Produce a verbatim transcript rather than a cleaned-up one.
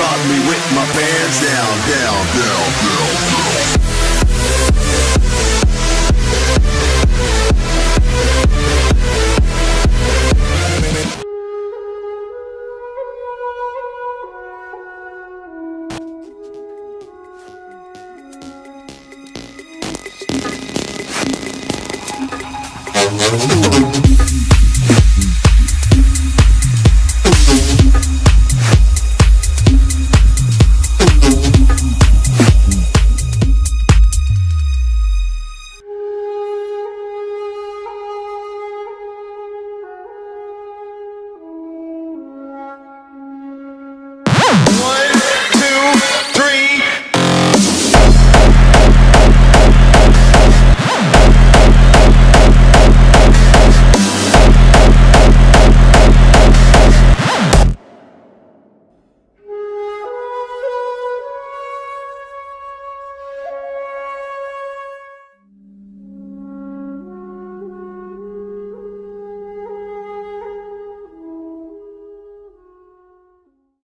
caught me with my pants down, down, down, down, down.